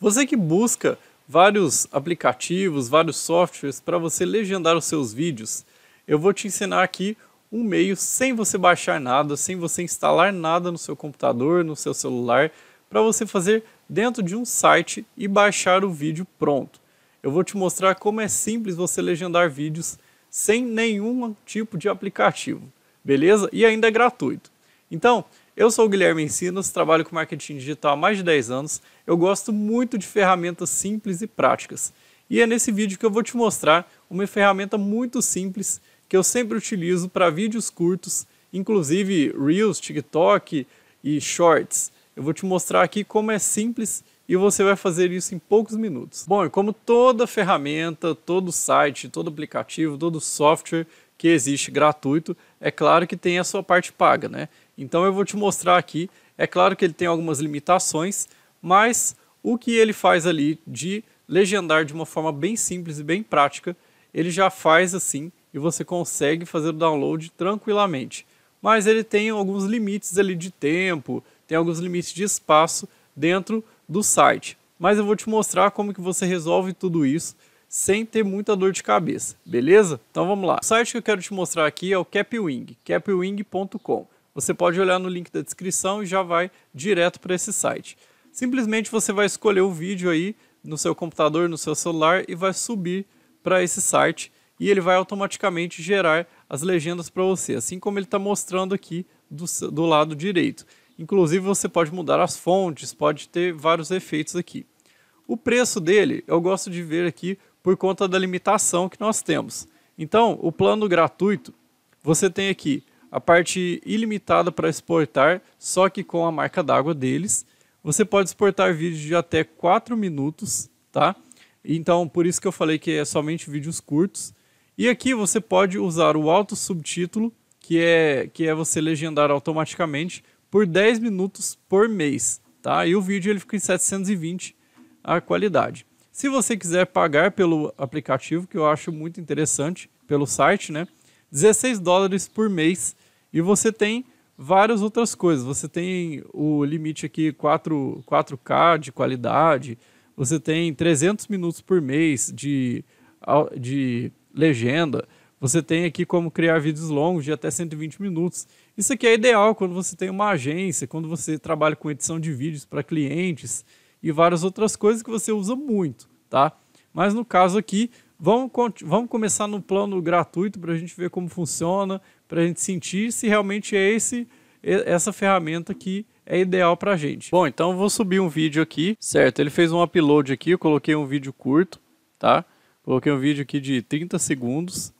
Você que busca vários aplicativos, vários softwares para você legendar os seus vídeos, eu vou te ensinar aqui um meio sem você baixar nada, sem você instalar nada no seu computador, no seu celular, para você fazer dentro de um site e baixar o vídeo pronto. Eu vou te mostrar como é simples você legendar vídeos sem nenhum tipo de aplicativo, beleza? E ainda é gratuito. Então, eu sou o Guilherme Encinas, trabalho com marketing digital há mais de 10 anos. Eu gosto muito de ferramentas simples e práticas. E é nesse vídeo que eu vou te mostrar uma ferramenta muito simples que eu sempre utilizo para vídeos curtos, inclusive Reels, TikTok e Shorts. Eu vou te mostrar aqui como é simples e você vai fazer isso em poucos minutos. Bom, e como toda ferramenta, todo site, todo aplicativo, todo software que existe gratuito, é claro que tem a sua parte paga, né? Então eu vou te mostrar aqui, é claro que ele tem algumas limitações, mas o que ele faz ali de legendar de uma forma bem simples e bem prática, ele já faz assim e você consegue fazer o download tranquilamente. Mas ele tem alguns limites ali de tempo, tem alguns limites de espaço dentro do site. Mas eu vou te mostrar como que você resolve tudo isso sem ter muita dor de cabeça, beleza? Então vamos lá. O site que eu quero te mostrar aqui é o Kapwing, kapwing.com. Você pode olhar no link da descrição e já vai direto para esse site. Simplesmente você vai escolher o vídeo aí no seu computador, no seu celular e vai subir para esse site e ele vai automaticamente gerar as legendas para você, assim como ele está mostrando aqui do lado direito. Inclusive você pode mudar as fontes, pode ter vários efeitos aqui. O preço dele eu gosto de ver aqui por conta da limitação que nós temos. Então, o plano gratuito, você tem aqui a parte ilimitada para exportar, só que com a marca d'água deles. Você pode exportar vídeos de até 4 minutos, tá? Então, por isso que eu falei que é somente vídeos curtos. E aqui você pode usar o auto-subtítulo, que é você legendar automaticamente, por 10 minutos por mês, tá? E o vídeo ele fica em 720 a qualidade. Se você quiser pagar pelo aplicativo, que eu acho muito interessante, pelo site, né? 16 dólares por mês. E você tem várias outras coisas, você tem o limite aqui 4K de qualidade, você tem 300 minutos por mês de legenda, você tem aqui como criar vídeos longos de até 120 minutos. Isso aqui é ideal quando você tem uma agência, quando você trabalha com edição de vídeos para clientes e várias outras coisas que você usa muito, tá? Mas no caso aqui, vamos começar no plano gratuito para a gente ver como funciona, para a gente sentir se realmente é essa ferramenta que é ideal para a gente. Bom, então eu vou subir um vídeo aqui, certo? Ele fez um upload aqui, eu coloquei um vídeo curto, tá? Coloquei um vídeo aqui de 30 segundos.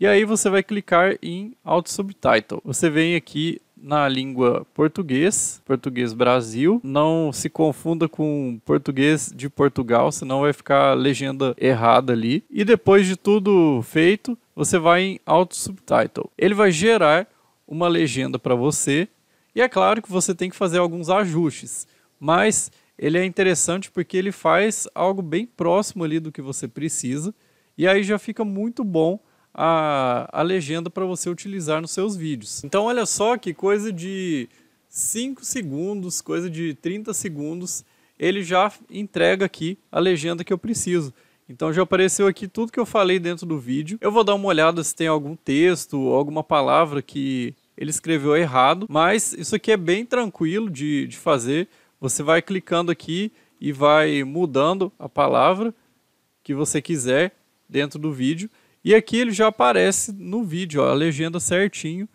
E aí você vai clicar em Auto Subtitle. Você vem aqui na língua português, português Brasil. Não se confunda com português de Portugal, senão vai ficar a legenda errada ali. E depois de tudo feito, você vai em Auto Subtitle. Ele vai gerar uma legenda para você. E é claro que você tem que fazer alguns ajustes, mas ele é interessante porque ele faz algo bem próximo ali do que você precisa. E aí já fica muito bom a legenda para você utilizar nos seus vídeos. Então olha só que coisa de 5 segundos, coisa de 30 segundos, ele já entrega aqui a legenda que eu preciso. Então já apareceu aqui tudo que eu falei dentro do vídeo. Eu vou dar uma olhada se tem algum texto, alguma palavra que ele escreveu errado, mas isso aqui é bem tranquilo de fazer. Você vai clicando aqui e vai mudando a palavra que você quiser dentro do vídeo. E aqui ele já aparece no vídeo, ó, a legenda certinho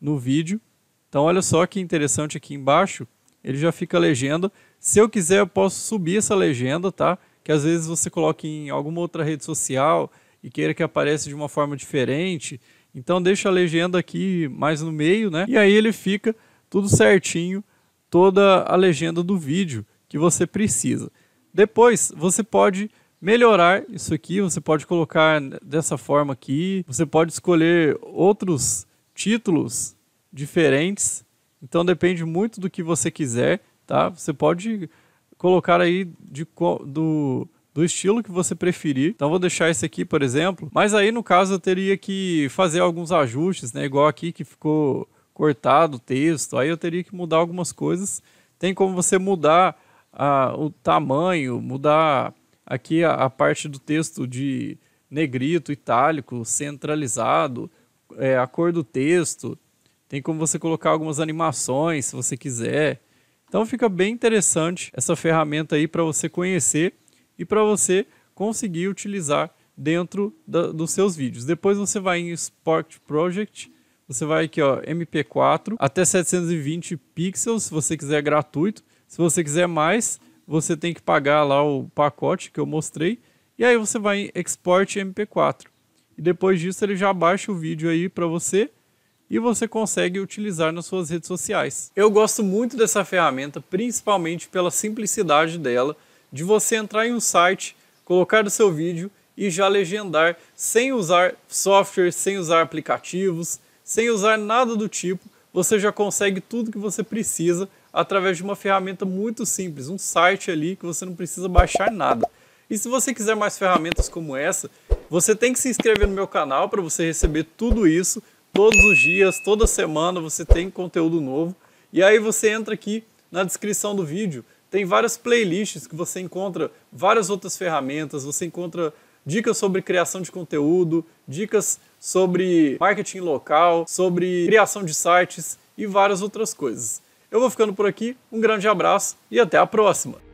no vídeo. Então olha só que interessante, aqui embaixo ele já fica a legenda. Se eu quiser eu posso subir essa legenda, tá? Que às vezes você coloca em alguma outra rede social e queira que apareça de uma forma diferente. Então deixa a legenda aqui mais no meio, né? E aí ele fica tudo certinho, toda a legenda do vídeo que você precisa. Depois você pode melhorar isso aqui, você pode colocar dessa forma aqui, você pode escolher outros títulos diferentes, então depende muito do que você quiser, tá? Você pode colocar aí do estilo que você preferir, então vou deixar esse aqui, por exemplo, mas aí no caso eu teria que fazer alguns ajustes, né? Igual aqui que ficou cortado o texto, aí eu teria que mudar algumas coisas. Tem como você mudar o tamanho, mudar aqui a parte do texto de negrito, itálico, centralizado, a cor do texto. Tem como você colocar algumas animações, se você quiser. Então fica bem interessante essa ferramenta aí para você conhecer e para você conseguir utilizar dentro dos seus vídeos. Depois você vai em Export Project, você vai aqui, ó, MP4, até 720 pixels, se você quiser é gratuito. Se você quiser mais, você tem que pagar lá o pacote que eu mostrei. E aí você vai em Export MP4. E depois disso ele já baixa o vídeo aí para você. E você consegue utilizar nas suas redes sociais. Eu gosto muito dessa ferramenta, principalmente pela simplicidade dela, de você entrar em um site, colocar o seu vídeo e já legendar, sem usar software, sem usar aplicativos, sem usar nada do tipo. Você já consegue tudo que você precisa através de uma ferramenta muito simples, um site ali que você não precisa baixar nada. E se você quiser mais ferramentas como essa, você tem que se inscrever no meu canal para você receber tudo isso. Todos os dias, toda semana você tem conteúdo novo. E aí você entra aqui na descrição do vídeo. Tem várias playlists que você encontra várias outras ferramentas. Você encontra dicas sobre criação de conteúdo, dicas sobre marketing local, sobre criação de sites e várias outras coisas. Eu vou ficando por aqui. Um grande abraço e até a próxima!